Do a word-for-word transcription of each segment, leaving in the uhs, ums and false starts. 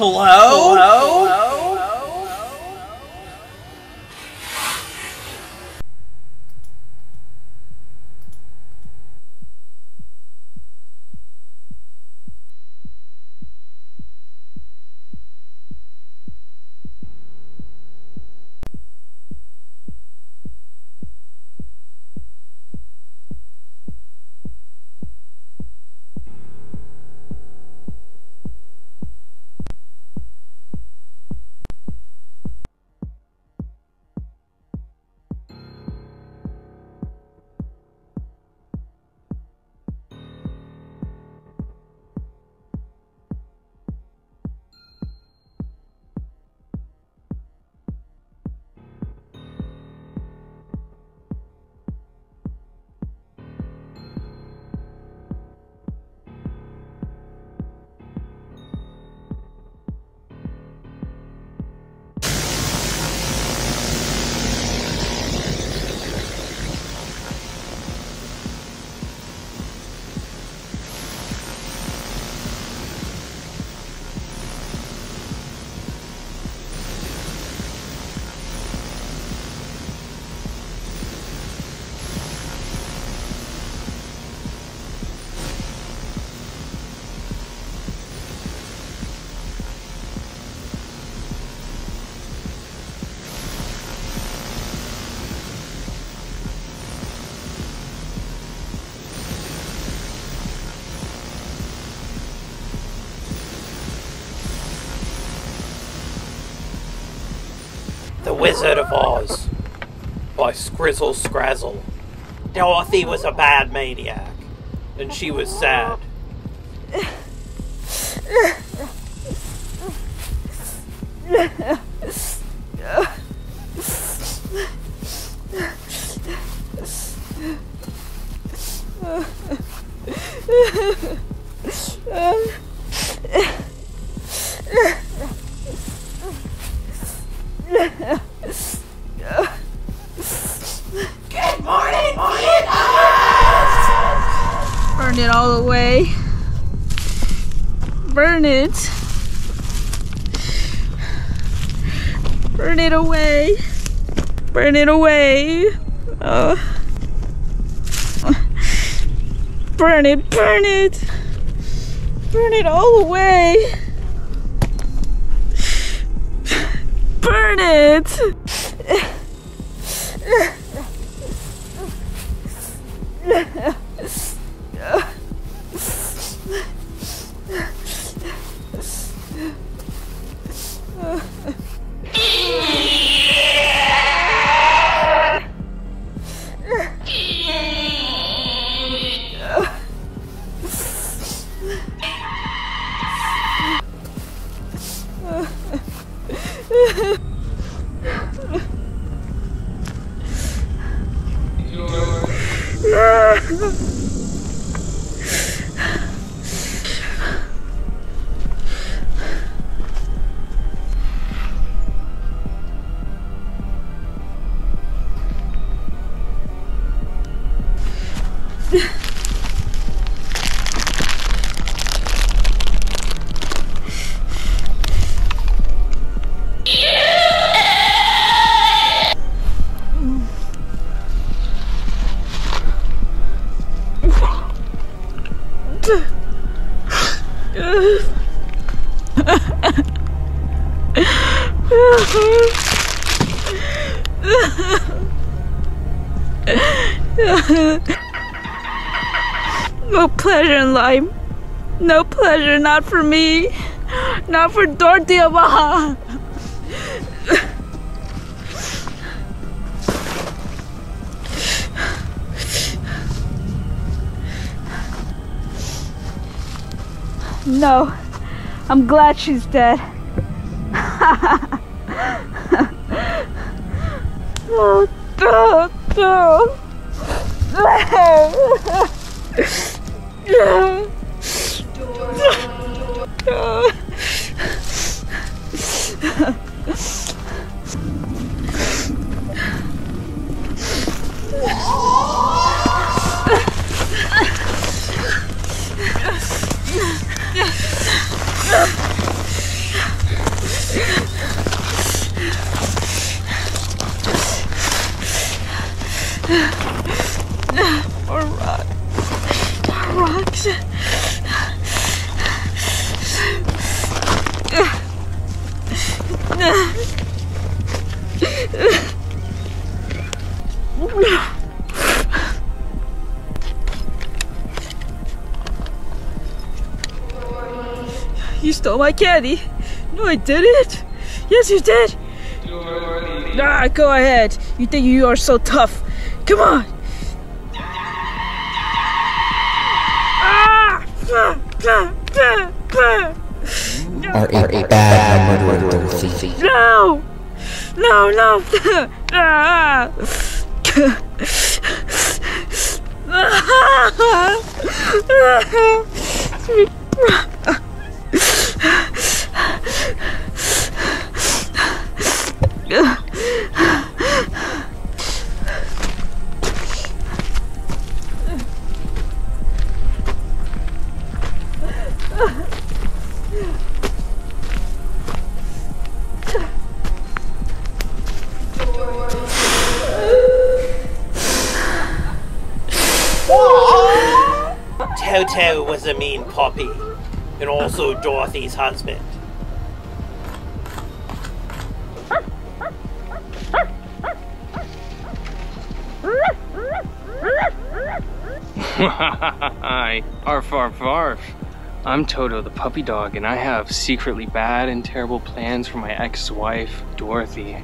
Hello? Hello? Hello? The Wizard of Oz by Skrizzle Skrazzle. Dorothy was a bad maniac, and she was sad. It all away. Burn it. Burn it away. Burn it away. Oh. Burn it, burn it. Burn it all away. Burn it. No pleasure in life. No pleasure, not for me. Not for Dorothy of Oz. No, I'm glad she's dead. Oh, duh, duh. You stole my candy. No, I didn't. Yes, you did. Ah, go ahead. You think you are so tough. Come on. Ah! Ah! Ah! Ah! Ah! Are a bad murderer, Dorothy. No! No, no! Ah! Toto was a mean puppy, and also Dorothy's husband. Hi, arf arf arf. I'm Toto the puppy dog, and I have secretly bad and terrible plans for my ex-wife, Dorothy.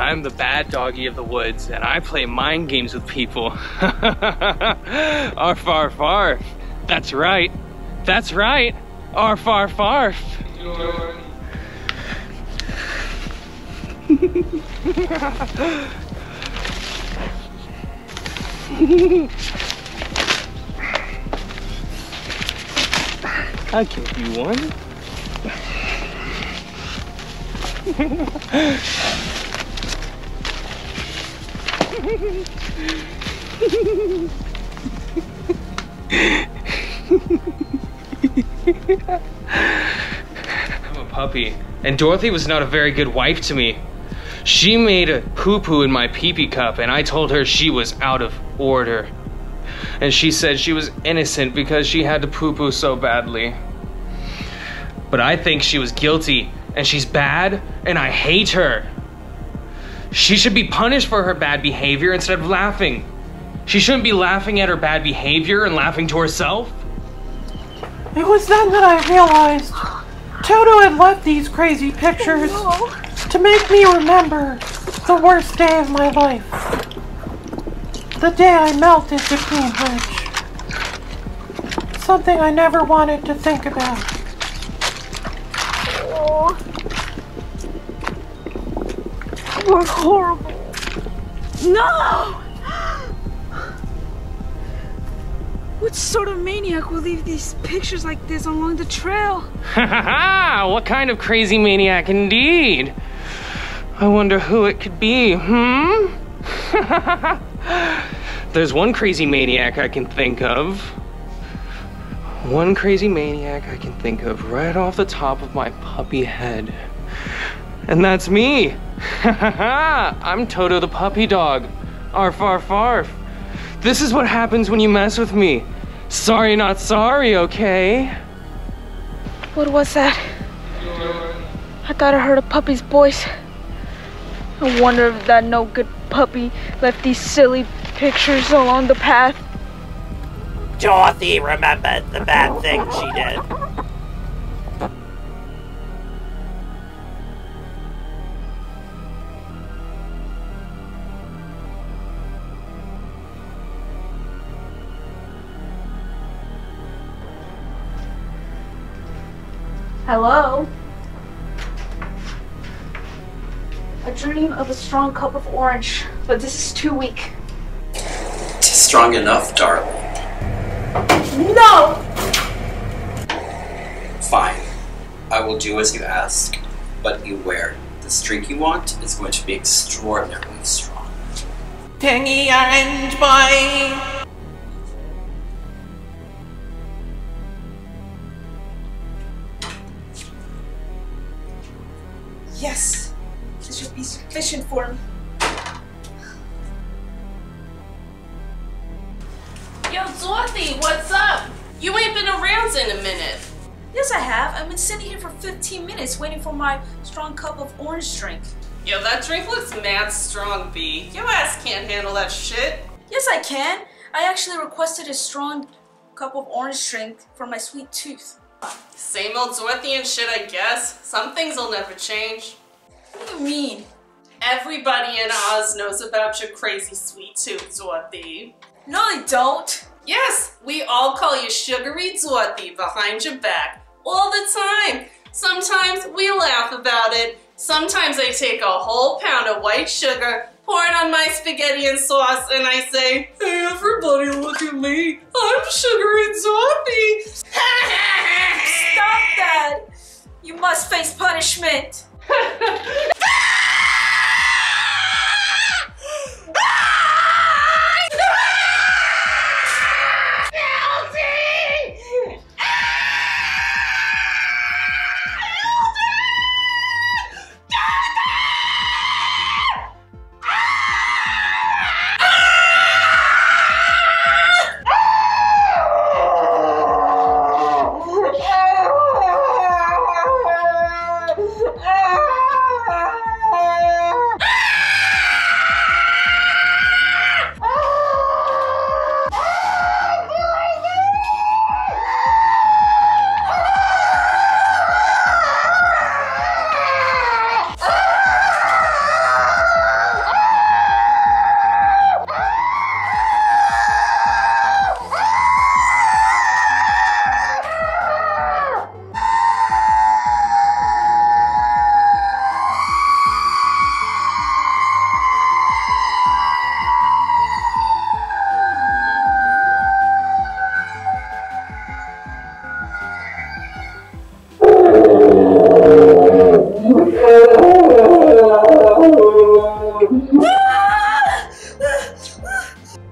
I'm the bad doggy of the woods, and I play mind games with people. Arf, arf, arf. That's right. That's right. Arf, arf, arf. I can't be one. I'm a puppy, and Dorothy was not a very good wife to me. She made a poo-poo in my pee-pee cup, and I told her she was out of order. And she said she was innocent because she had to poo-poo so badly. But I think she was guilty, and she's bad, and I hate her. She should be punished for her bad behavior instead of laughing. She shouldn't be laughing at her bad behavior and laughing to herself. It was then that I realized Toto had left these crazy pictures oh, no. to make me remember the worst day of my life. The day I melted to Cambridge. Something I never wanted to think about. Oh. We're horrible. No! What sort of maniac will leave these pictures like this along the trail? Ha ha ha! What kind of crazy maniac indeed? I wonder who it could be, hmm? There's one crazy maniac I can think of. One crazy maniac I can think of right off the top of my puppy head. And that's me. I'm Toto the puppy dog. Arf, arf, arf. This is what happens when you mess with me. Sorry, not sorry, okay? What was that? I thought I heard a puppy's voice. I wonder if that no good puppy left these silly pictures along the path. Dorothy remembered the bad thing she did. Hello? I dream of a strong cup of orange, but this is too weak. It's strong enough, darling. No! Fine. I will do as you ask, but beware. The streak you want is going to be extraordinarily strong. Tangy orange boy! Yes, this should be sufficient for me. Yo, Dorothy, what's up? You ain't been around in a minute. Yes, I have. I've been sitting here for fifteen minutes waiting for my strong cup of orange drink. Yo, that drink looks mad strong, B. Your ass can't handle that shit. Yes, I can. I actually requested a strong cup of orange drink for my sweet tooth. Same old Zorthian shit, I guess. Some things will never change. What do you mean? Everybody in Oz knows about your crazy sweet tooth, Zorthy. No, I don't. Yes, we all call you Sugary Zorthy behind your back all the time. Sometimes we laugh about it. Sometimes I take a whole pound of white sugar, pour it on my spaghetti and sauce, and I say, "Hey, everybody, look at me. I'm Sugary Zorthy." Stop that. You must face punishment.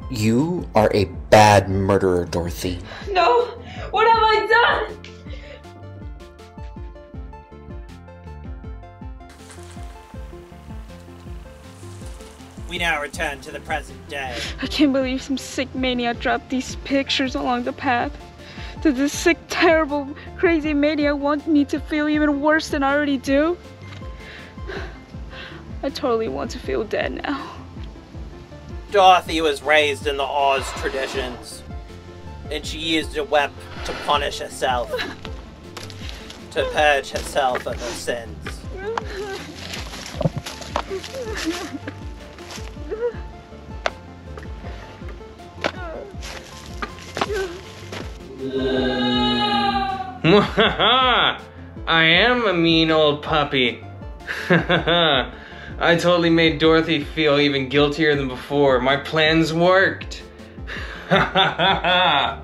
You are a bad murderer, Dorothy. No! What have I done? We now return to the present day. I can't believe some sick maniac dropped these pictures along the path. Does this sick, terrible, crazy maniac want me to feel even worse than I already do? I totally want to feel dead now. Dorothy was raised in the Oz traditions, and she used a whip to punish herself, to purge herself of her sins. I am a mean old puppy. I totally made Dorothy feel even guiltier than before. My plans worked. I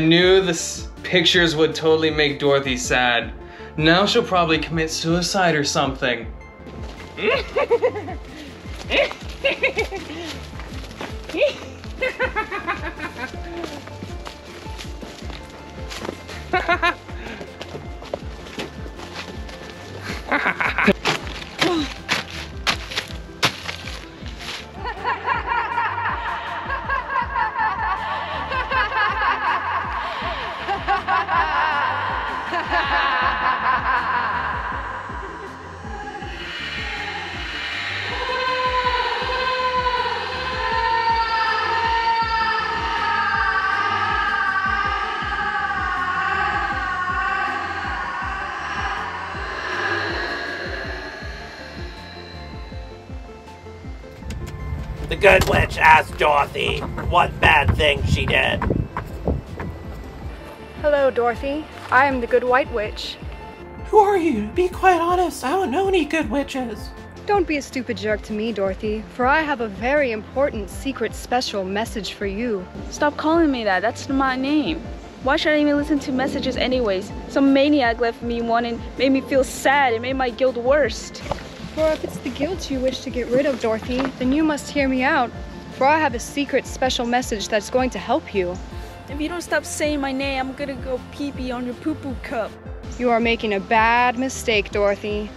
knew the pictures would totally make Dorothy sad. Now she'll probably commit suicide or something. The good witch asked Dorothy what bad thing she did. Hello, Dorothy. I am the good white witch. Who are you? Be quite honest, I don't know any good witches. Don't be a stupid jerk to me, Dorothy, for I have a very important secret special message for you. Stop calling me that. That's not my name. Why should I even listen to messages anyways? Some maniac left me one and made me feel sad and made my guilt worse. For if it's the guilt you wish to get rid of, Dorothy, then you must hear me out, for I have a secret special message that's going to help you. If you don't stop saying my name, I'm gonna go pee-pee on your poo-poo cup. You are making a bad mistake, Dorothy.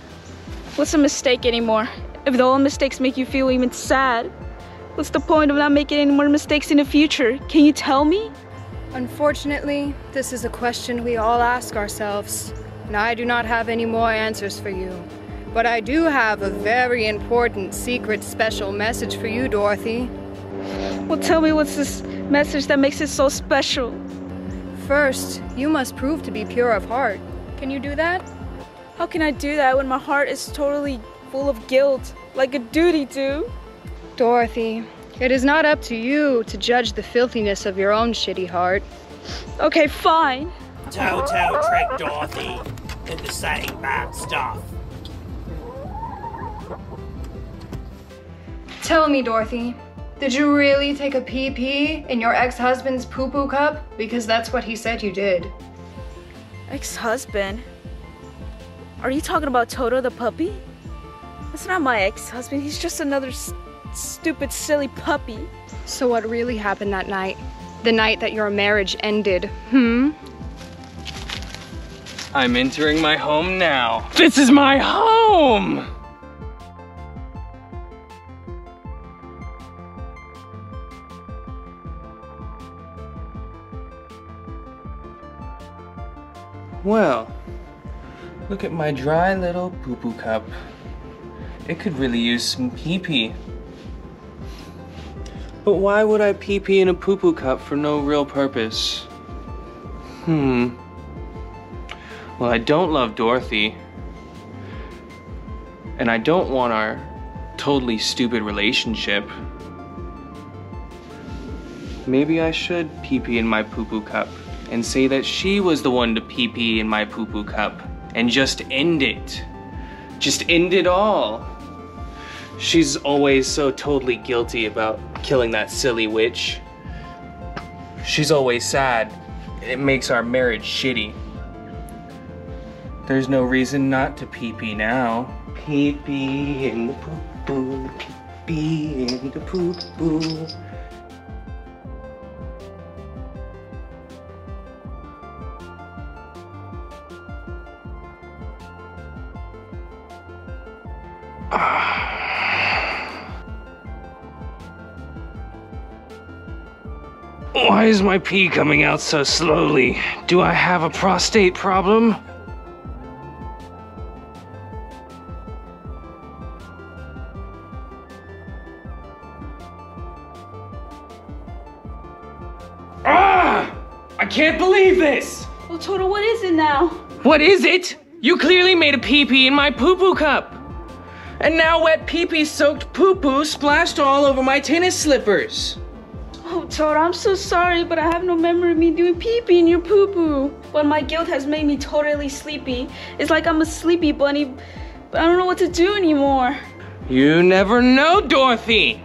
What's a mistake anymore? If the old mistakes make you feel even sad, what's the point of not making any more mistakes in the future? Can you tell me? Unfortunately, this is a question we all ask ourselves, and I do not have any more answers for you. But I do have a very important secret special message for you, Dorothy. Well, tell me, what's this message that makes it so special? First, you must prove to be pure of heart. Can you do that? How can I do that when my heart is totally full of guilt, like a duty-do? Dorothy, it is not up to you to judge the filthiness of your own shitty heart. Okay, fine. Toto tricked Dorothy into saying bad stuff. Tell me, Dorothy, did you really take a pee-pee in your ex-husband's poo-poo cup? Because that's what he said you did. Ex-husband? Are you talking about Toto the puppy? That's not my ex-husband, he's just another st stupid, silly puppy. So what really happened that night? The night that your marriage ended, hmm? I'm entering my home now. This is my home! Well, look at my dry little poo-poo cup. It could really use some pee-pee. But why would I pee-pee in a poo-poo cup for no real purpose? Hmm. Well, I don't love Dorothy. And I don't want our totally stupid relationship. Maybe I should pee-pee in my poo-poo cup and say that she was the one to pee-pee in my poo-poo cup and just end it. Just end it all. She's always so totally guilty about killing that silly witch. She's always sad. It makes our marriage shitty. There's no reason not to pee-pee now. Pee-pee in the poo-poo, pee-pee in the poo-poo. Why is my pee coming out so slowly? Do I have a prostate problem? Ah! I can't believe this! Well, Toto, what is it now? What is it? You clearly made a pee-pee in my poo-poo cup. And now wet pee-pee soaked poo-poo splashed all over my tennis slippers. Oh, Toto, I'm so sorry, but I have no memory of me doing pee-pee in your poo-poo. But my guilt has made me totally sleepy. It's like I'm a sleepy bunny, but I don't know what to do anymore. You never know, Dorothy.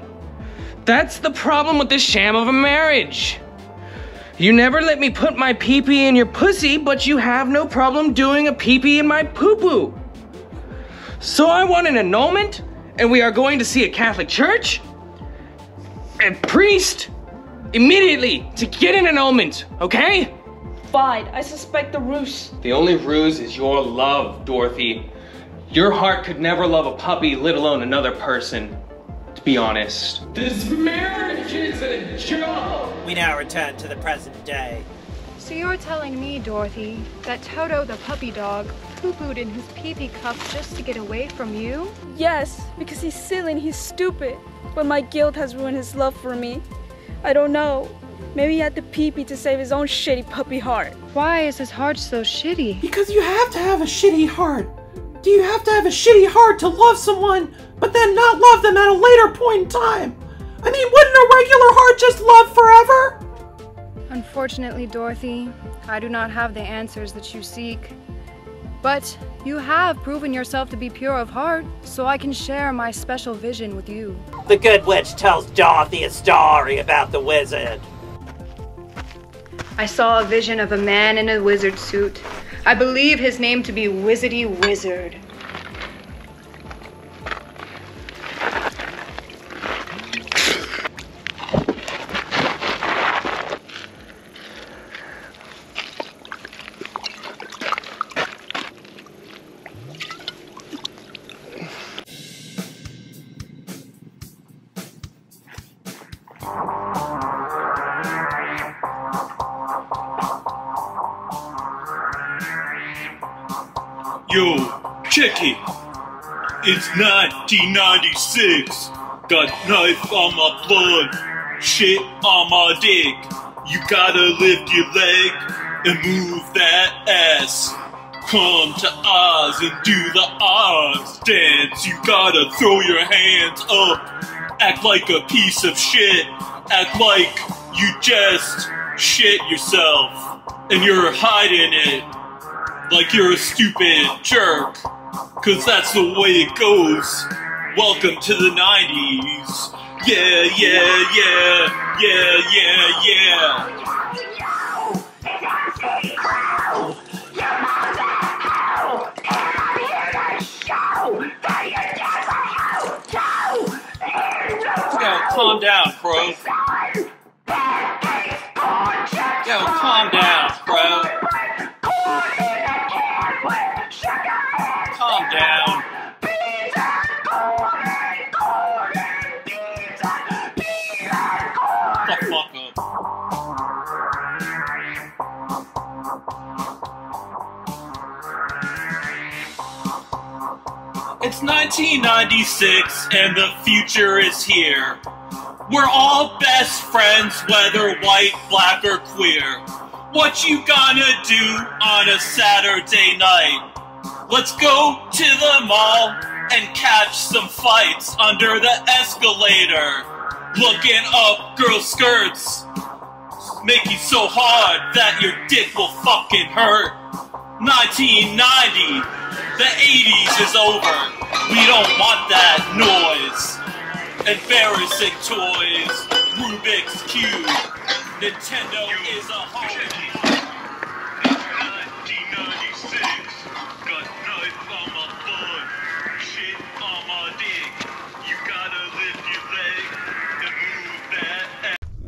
That's the problem with the sham of a marriage. You never let me put my pee-pee in your pussy, but you have no problem doing a pee-pee in my poo-poo. So I want an annulment, and we are going to see a Catholic church, a priest, immediately to get an annulment, okay? Fine, I suspect the ruse. The only ruse is your love, Dorothy. Your heart could never love a puppy, let alone another person, to be honest. This marriage is a joke! We now return to the present day. So you're telling me, Dorothy, that Toto the puppy dog poo-pooed in his pee-pee cup just to get away from you? Yes, because he's silly and he's stupid. But my guilt has ruined his love for me. I don't know. Maybe he had to pee-pee to save his own shitty puppy heart. Why is his heart so shitty? Because you have to have a shitty heart. Do you have to have a shitty heart to love someone, but then not love them at a later point in time? I mean, wouldn't a regular heart just love forever? Unfortunately, Dorothy, I do not have the answers that you seek. But you have proven yourself to be pure of heart, so I can share my special vision with you. The Good Witch tells Dorothy a story about the wizard. I saw a vision of a man in a wizard suit. I believe his name to be Wizardy Wizard. Yo, check it. It's nineteen ninety-six. Got knife on my blood. shit on my dick. You gotta lift your leg and move that ass. Come to Oz and do the Oz dance. You gotta throw your hands up, act like a piece of shit, act like you just shit yourself and you're hiding it like you're a stupid jerk, cause that's the way it goes. Welcome to the nineties. Yeah, yeah, yeah, yeah, yeah, yeah. Yo, calm down, bro. Yo, calm down, bro. Calm down. Shut the fuck up. It's nineteen ninety-six and the future is here. We're all best friends, whether white, black, or queer. What you gonna do on a Saturday night? Let's go to the mall and catch some fights under the escalator. Looking up girls' skirts, making so hard that your dick will fucking hurt. nineteen ninety, the eighties is over. We don't want that noise. Embarrassing toys, Rubik's Cube. Nintendo is a holiday. nineteen ninety-six, got knife on my butt, shit on my dick. You gotta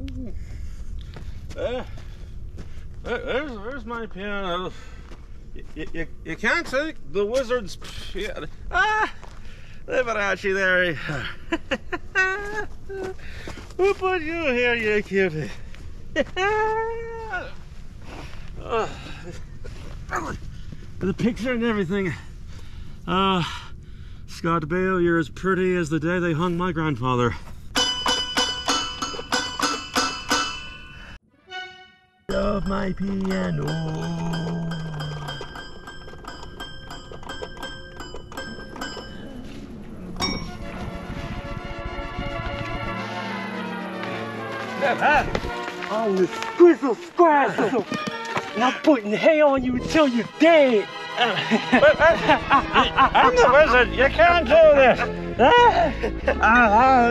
lift your leg. Uh, there's, there's my piano. You, you, you can't take the wizard's piano. Ah! Liberace there you are. Who put you here, you cutie? uh, the picture and everything. Uh, Scott Baio, you're as pretty as the day they hung my grandfather. Of my piano. I'm the Skrizzle Skrazzle. Not putting hay on you until you're dead. But I, I'm the wizard. You can't do this. uh,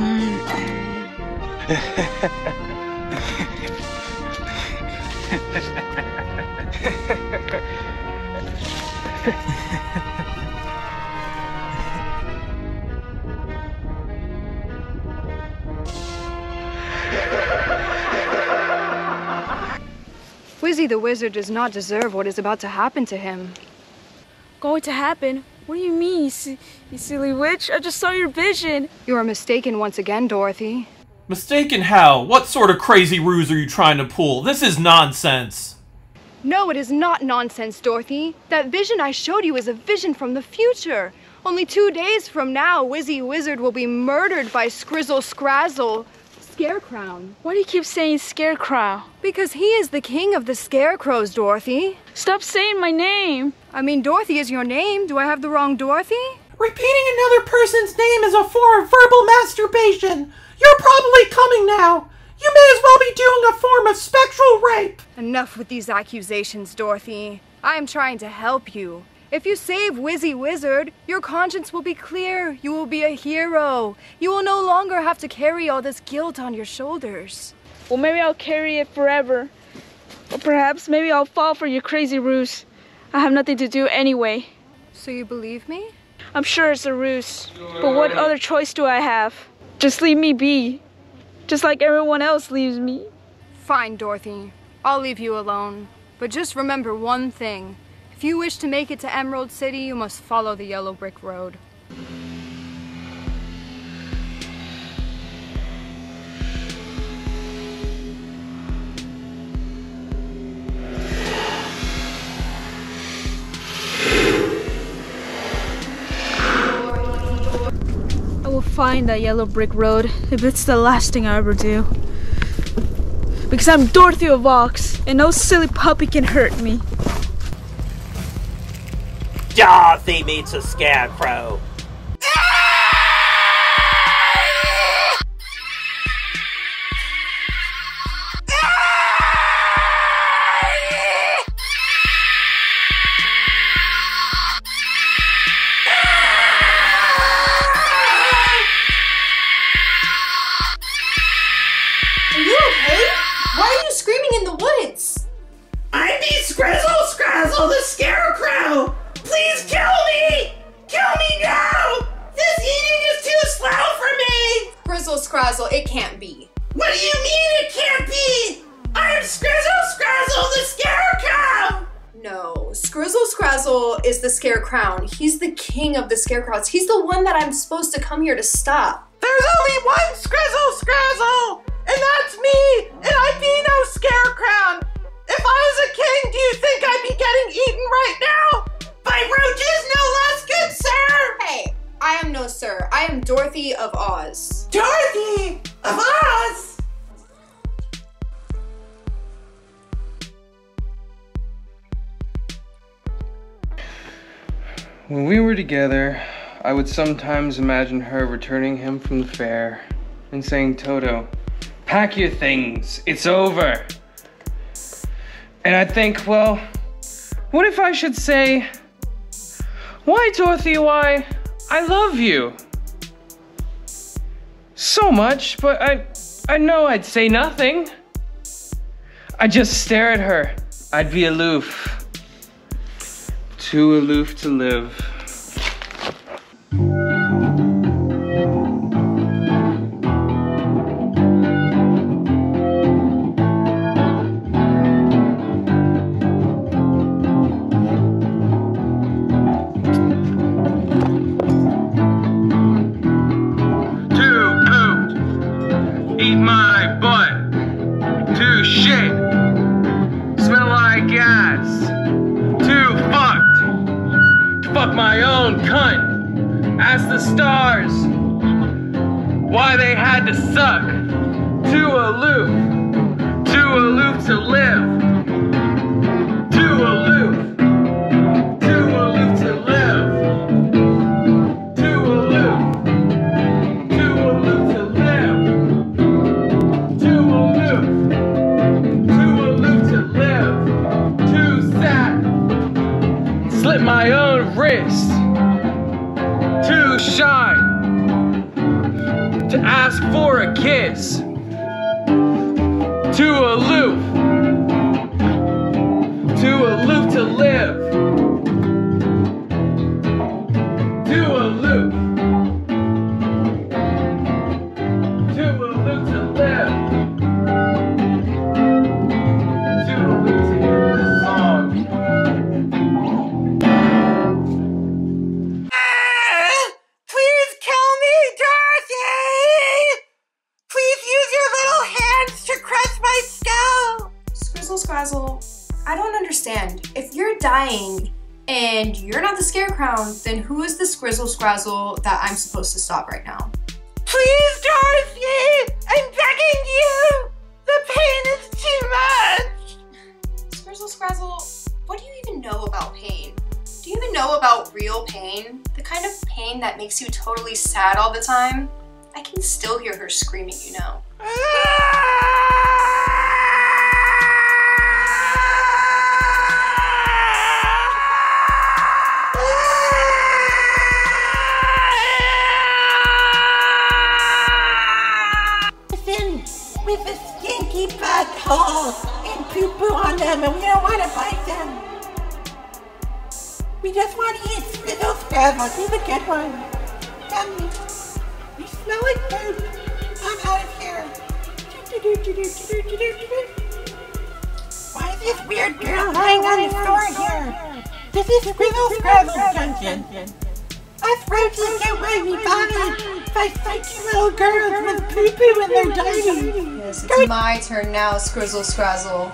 Wizzy the Wizard does not deserve what is about to happen to him. Going to happen? What do you mean, you, you silly witch? I just saw your vision. You are mistaken once again, Dorothy. Mistaken how? What sort of crazy ruse are you trying to pull? This is nonsense. No, it is not nonsense, Dorothy. That vision I showed you is a vision from the future. Only two days from now, Wizzy Wizard will be murdered by Skrizzle Skrazzle. Scarecrow. Why do you keep saying Scarecrow? Because he is the king of the scarecrows, Dorothy. Stop saying my name. I mean, Dorothy is your name. Do I have the wrong Dorothy? Repeating another person's name is a form of verbal masturbation. You're probably coming now. You may as well be doing a form of spectral rape! Enough with these accusations, Dorothy. I am trying to help you. If you save Wizzy Wizard, your conscience will be clear. You will be a hero. You will no longer have to carry all this guilt on your shoulders. Well, maybe I'll carry it forever. Or perhaps maybe I'll fall for your crazy ruse. I have nothing to do anyway. So you believe me? I'm sure it's a ruse. But what other choice do I have? Just leave me be. Just like everyone else leaves me. Fine, Dorothy. I'll leave you alone. But just remember one thing. If you wish to make it to Emerald City, you must follow the yellow brick road. Find that yellow brick road if it's the last thing I ever do. Because I'm Dorothy of Oz, and no silly puppy can hurt me. Dorothy meets a scarecrow. Skrizzle Skrazzle the Scarecrow! Please kill me! Kill me now! This eating is too slow for me! Skrizzle Skrazzle, it can't be. What do you mean it can't be? I'm Skrizzle Skrazzle the Scarecrow! No, Skrizzle Skrazzle is the Scarecrow. He's the king of the Scarecrows. He's the one that I'm supposed to come here to stop. There's only one Skrizzle Skrazzle! And that's me! And I'd be no Scarecrow! If I was a king, do you think I'd be getting eaten right now? By roaches, no less, good sir! Hey, I am no sir. I am Dorothy of Oz. Dorothy of Oz? When we were together, I would sometimes imagine her returning him from the fair and saying, Toto, pack your things, it's over. And I'd think, well, what if I should say, why, Dorothy, why, I love you so much, but I, I know I'd say nothing. I'd just stare at her. I'd be aloof. Too aloof to live. Ask the stars why they had to suck. Too aloof, too aloof to live. Too aloof, too aloof to live. Too aloof, too aloof to live. Too aloof, too aloof to live. Too sad, slit my own wrist. Too shy to ask for a kiss. Too aloof, too aloof to live. Too aloof, too aloof to live. Too aloof to hear this song. I don't understand. If you're dying and you're not the Scarecrow, then who is the Skrizzle Skrazzle that I'm supposed to stop right now? Please, Dorothy! I'm begging you! The pain is too much! Skrizzle Skrazzle, what do you even know about pain? Do you even know about real pain? The kind of pain that makes you totally sad all the time? I can still hear her screaming, you know. And poo-poo on them, and we don't want to fight them. We just want to eat Skrizzle Skrazzle. He's a good one. Yummy. smelly food. I'm out of here. Why is this weird girl lying on the floor here? This is Skrizzle Skrazzle Dungeon. Us roaches get way bodied by psychic little girls with poo-poo in their dining. Yes, it's my turn now, Skrizzle Skrazzle.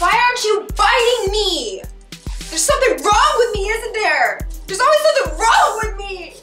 Why aren't you biting me? There's something wrong with me, isn't there? There's always something wrong with me!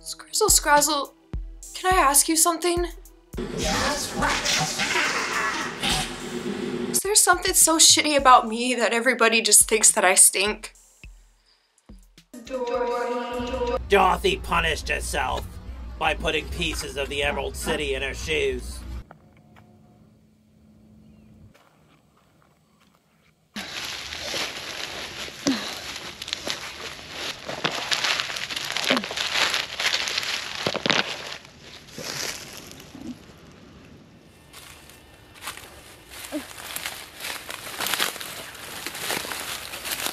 Skrizzle Skrazzle, can I ask you something? Yes, what? Is there something so shitty about me that everybody just thinks that I stink? Dorothy, Dorothy punished herself by putting pieces of the Emerald City in her shoes.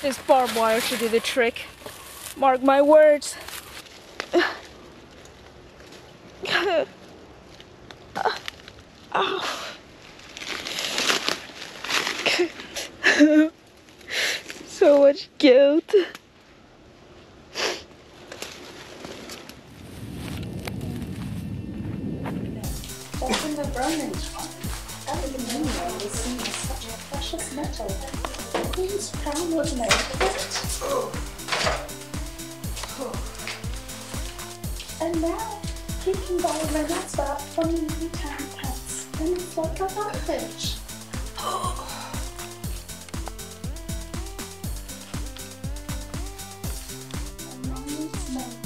This barbed wire should do the trick. Mark my words. uh, oh. So much guilt. Open the burning jar. Aluminium is seen as such a precious metal. Please crown would make it. Oh. Oh. And now you can buy my nuts up from the new town pets. And it's like a package. Oh. And I need to make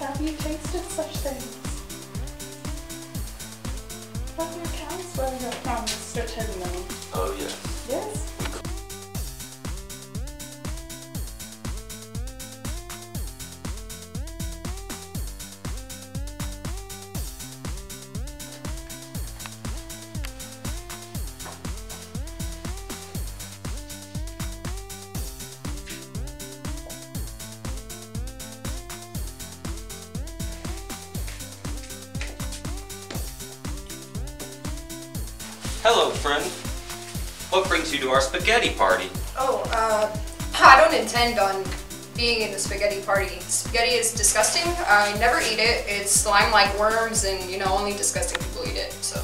have you tasted such things? Have your cows where your family stood hidden? Oh yes. Yes? Hello, friend. What brings you to our spaghetti party? Oh, uh, I don't intend on being in the spaghetti party. Spaghetti is disgusting. I never eat it. It's slime-like worms and, you know, only disgusting people eat it, so.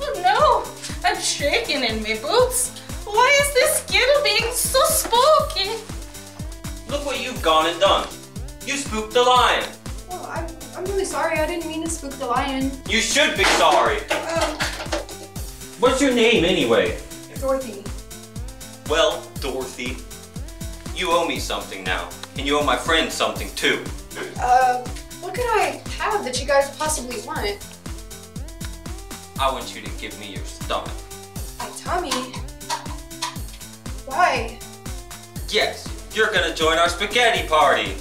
Oh no! I'm shaking in my boots. Why is this kettle being so spooky? Look what you've gone and done. You spooked the lion. Well, I'm, I'm really sorry. I didn't mean to spook the lion. You should be sorry. Um, What's your name, anyway? Dorothy. Well, Dorothy, you owe me something now, and you owe my friend something, too. Uh, what could I have that you guys possibly want? I want you to give me your stomach. My tummy? Why? Yes, you're gonna join our spaghetti party!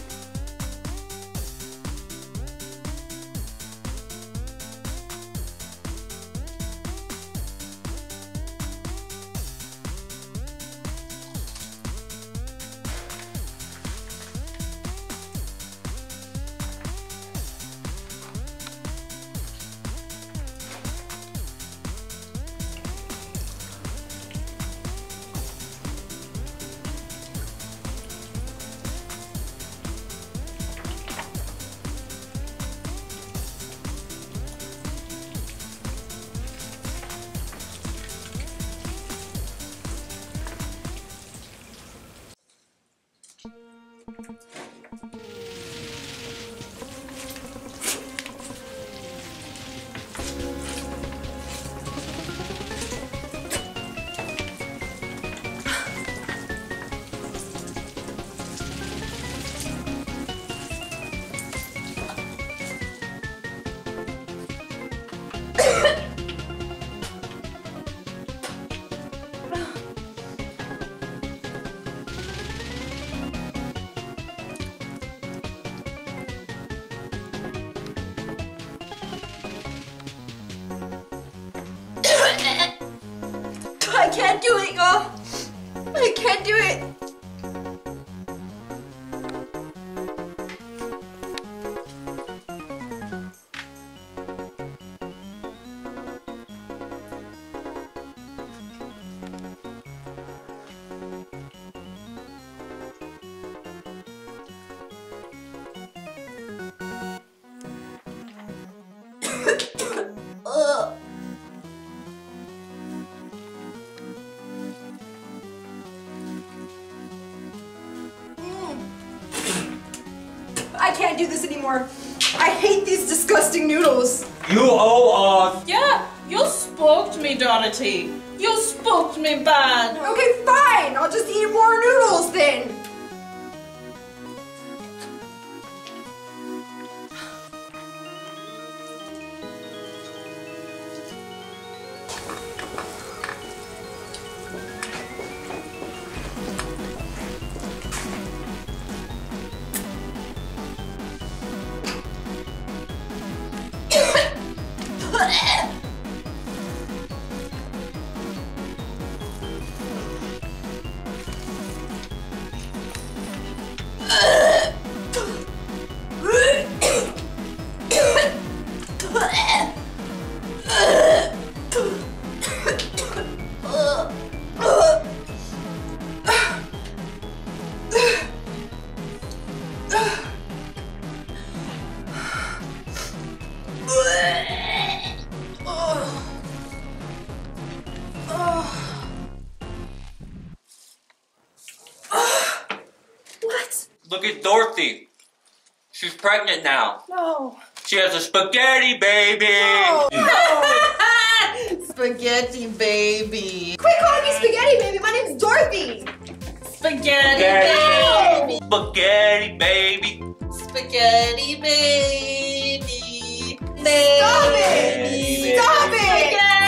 can't do it, y'all. I can't do it. I can't do this anymore. I hate these disgusting noodles. You owe off. Yeah, you spooked me, Donatee. You spooked me bad. Okay, fine. I'll just eat more noodles then. Look at Dorothy. She's pregnant now. No. She has a spaghetti baby. No. no. Spaghetti baby. Quit calling me spaghetti baby. My name's Dorothy. Spaghetti, spaghetti baby. Spaghetti baby. Spaghetti baby. baby. Stop it. Stop it. Stop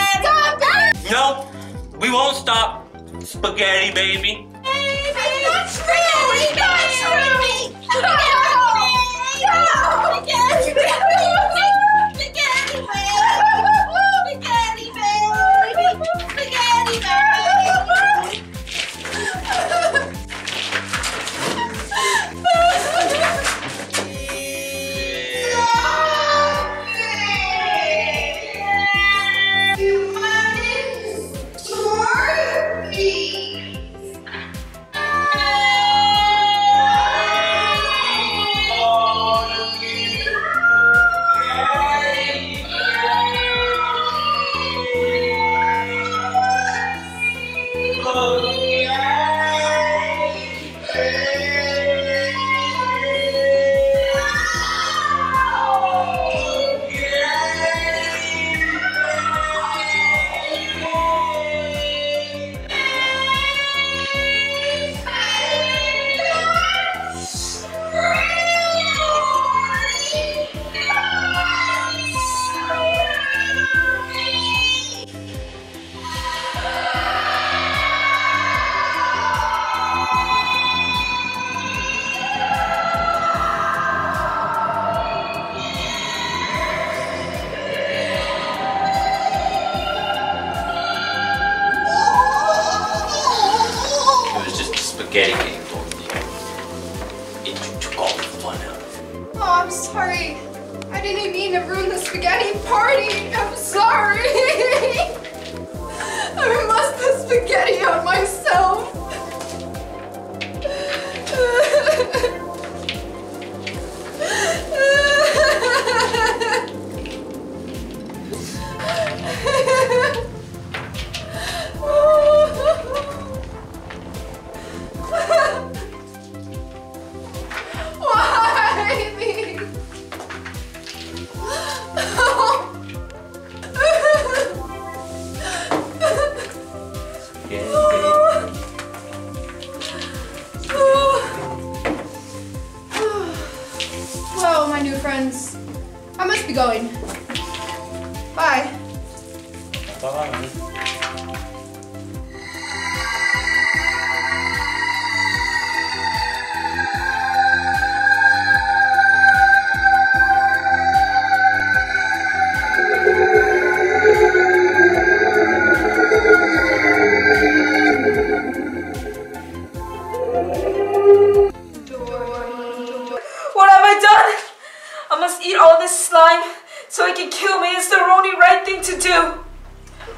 it. Stop it. No, we won't stop. Spaghetti baby. It's not true! It's not true! No! No! Spaghetti baby! Spaghetti baby! Spaghetti baby! Spaghetti baby! Stop it! Spaghetti game, Dorothy. It took all the fun out of it. Oh, I'm sorry. I didn't mean to ruin the spaghetti party. I'm sorry. I lost the spaghetti on myself. Friends, I must be going. Bye. Bye.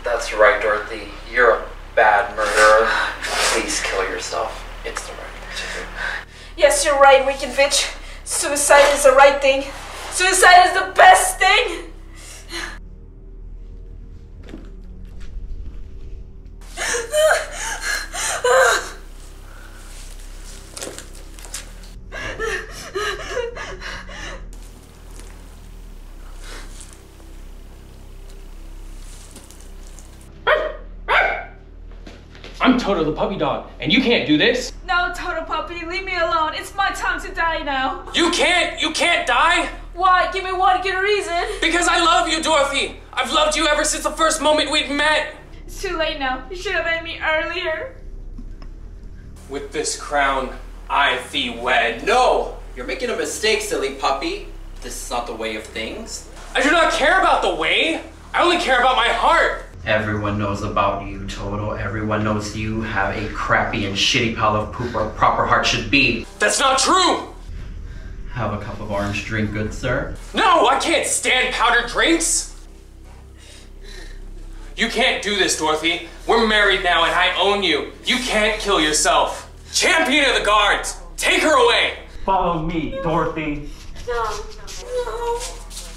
That's right, Dorothy. You're a bad murderer. Please kill yourself. It's the right thing to do. Yes, you're right, wicked bitch. Suicide is the right thing. Suicide is the best thing. I'm Toto the puppy dog, and you can't do this. No, Toto puppy, leave me alone. It's my time to die now. You can't, you can't die. Why? Give me one good reason. Because I love you, Dorothy. I've loved you ever since the first moment we'd met. It's too late now. You should have met me earlier. With this crown, I thee wed. No, you're making a mistake, silly puppy. This is not the way of things. I do not care about the way. I only care about my heart. Everyone knows about you, Toto. Everyone knows you have a crappy and shitty pile of poop where a proper heart should be. That's not true! Have a cup of orange drink, good sir? No, I can't stand powdered drinks! You can't do this, Dorothy. We're married now and I own you. You can't kill yourself. Champion of the guards! Take her away! Follow me, Dorothy. No, no.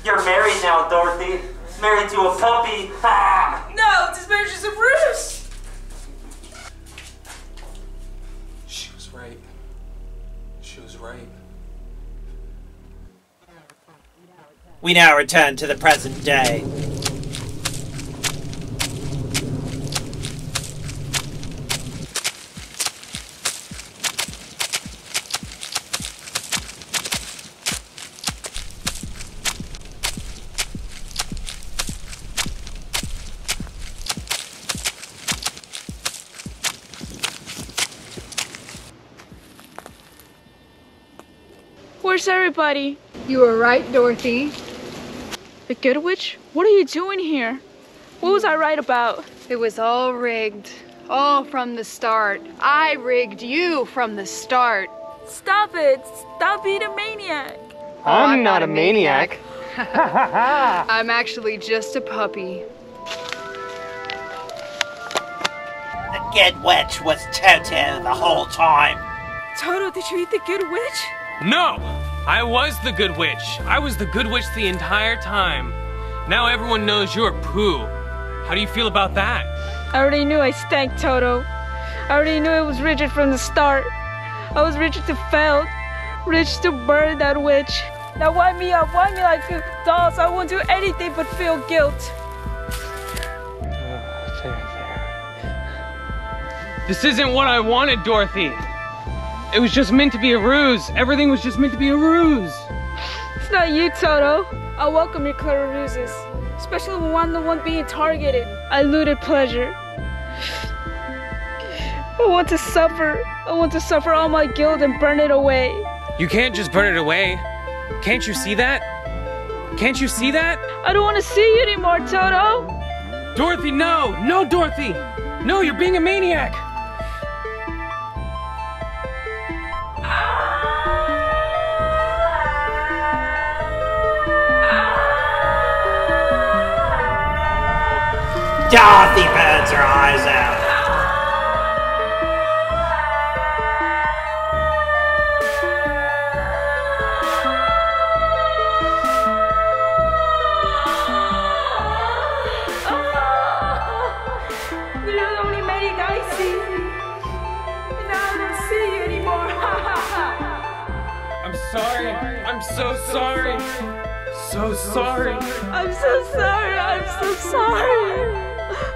You're married now, Dorothy. Married to a puppy! Ah. No, this marriage is a ruse! She was right. She was right. We now return to the present day. Where's everybody? You were right, Dorothy. The Good Witch? What are you doing here? What was I right about? It was all rigged. All from the start. I rigged you from the start. Stop it! Stop being a maniac! I'm, I'm not, not a maniac. maniac. I'm actually just a puppy. The Good Witch was Toto the whole time. Toto, did you eat the Good Witch? No! I was the Good Witch. I was the Good Witch the entire time. Now everyone knows you're poo. How do you feel about that? I already knew I stank, Toto. I already knew it was rigid from the start. I was rigid to fail, rigid to burn that witch. Now wind me up, wind me like dolls. I won't do anything but feel guilt. Oh, there, there. This isn't what I wanted, Dorothy. It was just meant to be a ruse. Everything was just meant to be a ruse. It's not you, Toto. I welcome your clever ruses, especially when I'm the one being targeted. I looted pleasure. I want to suffer. I want to suffer all my guilt and burn it away. You can't just burn it away. Can't you see that? Can't you see that? I don't want to see you anymore, Toto. Dorothy, no. No, Dorothy. No, you're being a maniac. Dorothy burns her eyes out. You're the only medic I see. And I don't see you anymore. I'm sorry. I'm so sorry. So sorry. I'm so sorry. I'm so sorry. I'm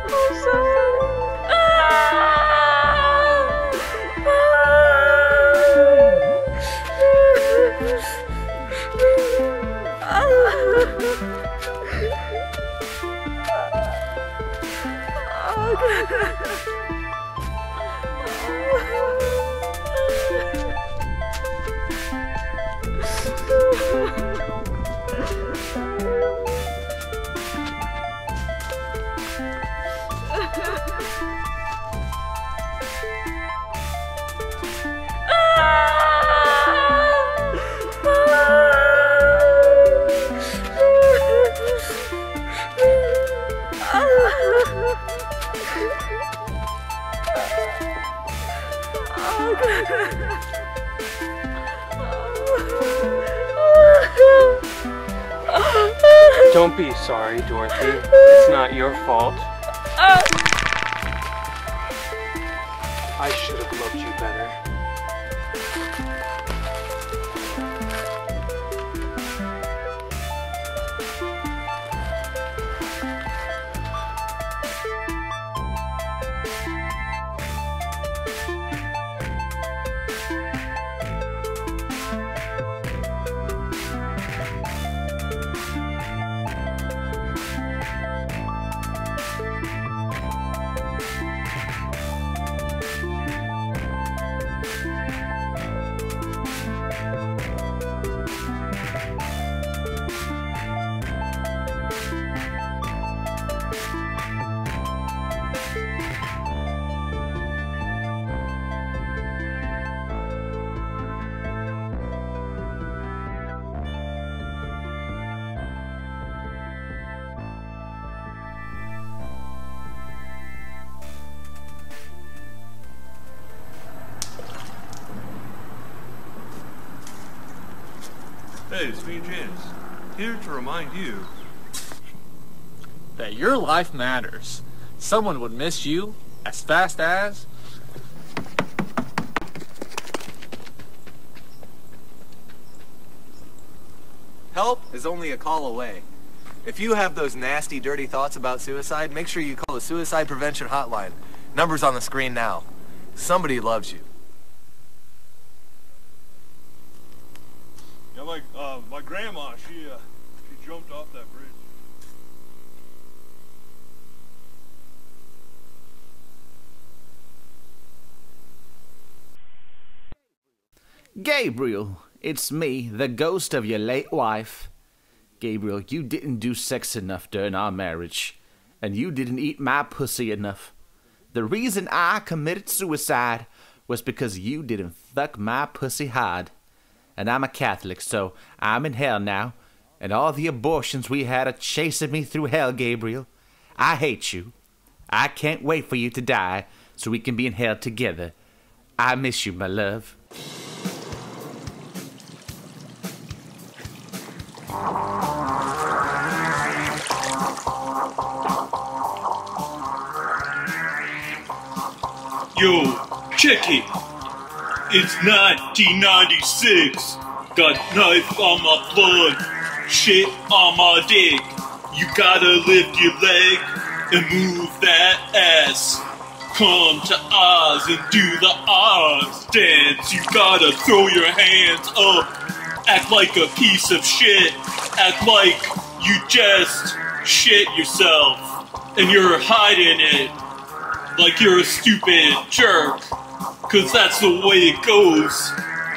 so sorry. Ah! Ah! Ah! Oh! Don't be sorry, Dorothy. It's not your fault. Uh. I should have loved you better. Hey, Strange Ants, here to remind you that your life matters. Someone would miss you as fast as... Help is only a call away. If you have those nasty, dirty thoughts about suicide, make sure you call the Suicide Prevention Hotline. Number's on the screen now. Somebody loves you. My, uh, my grandma, she, uh, she jumped off that bridge. Gabriel, it's me, the ghost of your late wife. Gabriel, you didn't do sex enough during our marriage, and you didn't eat my pussy enough. The reason I committed suicide was because you didn't fuck my pussy hard. And I'm a Catholic, so I'm in hell now. And all the abortions we had are chasing me through hell, Gabriel. I hate you. I can't wait for you to die so we can be in hell together. I miss you, my love. Yo, check it. It's nineteen ninety-six, got knife on my blood, shit on my dick. You gotta lift your leg and move that ass. Come to Oz and do the Oz dance. You gotta throw your hands up, act like a piece of shit. Act like you just shit yourself and you're hiding it like you're a stupid jerk. Cause that's the way it goes.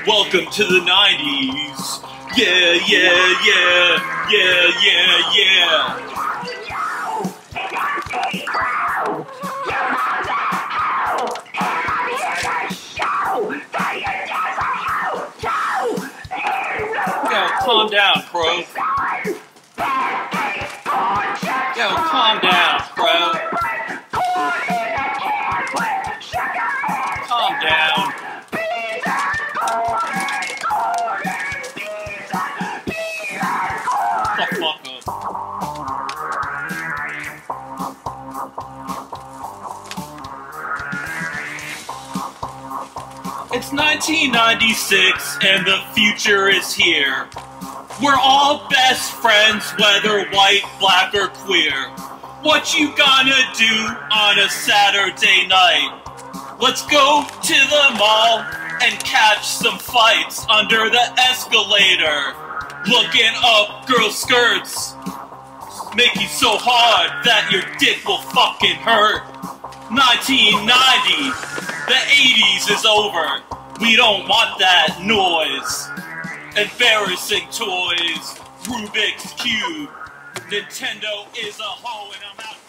Welcome to the nineties. Yeah, yeah, yeah, yeah, yeah, yeah. Yo, calm down, bro. Yo, calm down, bro. nineteen ninety-six and the future is here. We're all best friends, whether white, black, or queer. What you gonna do on a Saturday night? Let's go to the mall and catch some fights under the escalator. Looking up girls' skirts, making so hard that your dick will fucking hurt. nineteen ninety, the eighties is over. We don't want that noise. Embarrassing toys, Rubik's Cube. Nintendo is a hoe and I'm out.